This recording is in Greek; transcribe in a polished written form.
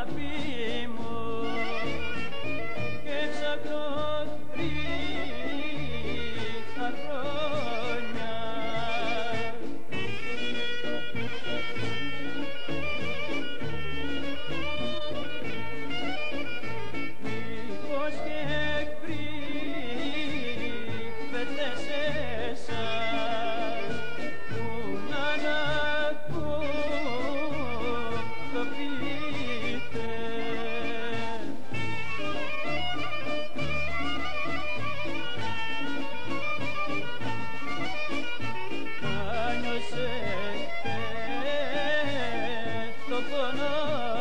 αγάπη μου και ψάχνω τρίτα χρόνια. Μήπως και κρύβεται σε εσάς που να ανακολουθείτε. Πάνω σε πέτω πονώ.